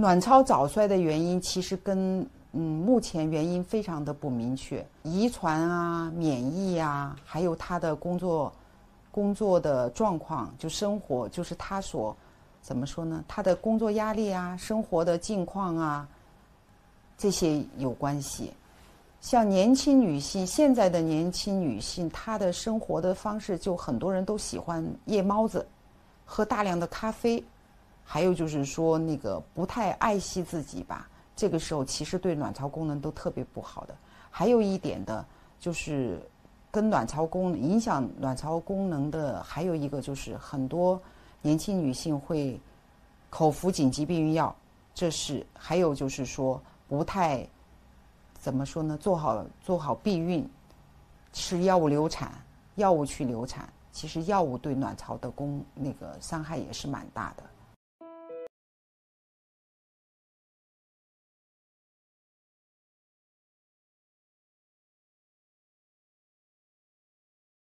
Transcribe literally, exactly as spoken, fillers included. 卵巢早衰的原因其实跟嗯目前原因非常的不明确，遗传啊、免疫啊，还有他的工作工作的状况，就生活，就是他所怎么说呢？他的工作压力啊、生活的境况啊，这些有关系。像年轻女性，现在的年轻女性，她的生活的方式就很多人都喜欢夜猫子，喝大量的咖啡，还有就是说那个不太爱惜自己吧。这个时候其实对卵巢功能都特别不好的。还有一点的就是跟卵巢功能影响卵巢功能的还有一个就是很多年轻女性会口服紧急避孕药，这是还有就是说不太。怎么说呢？做好做好避孕，吃药物流产，药物去流产，其实药物对卵巢的功那个伤害也是蛮大的。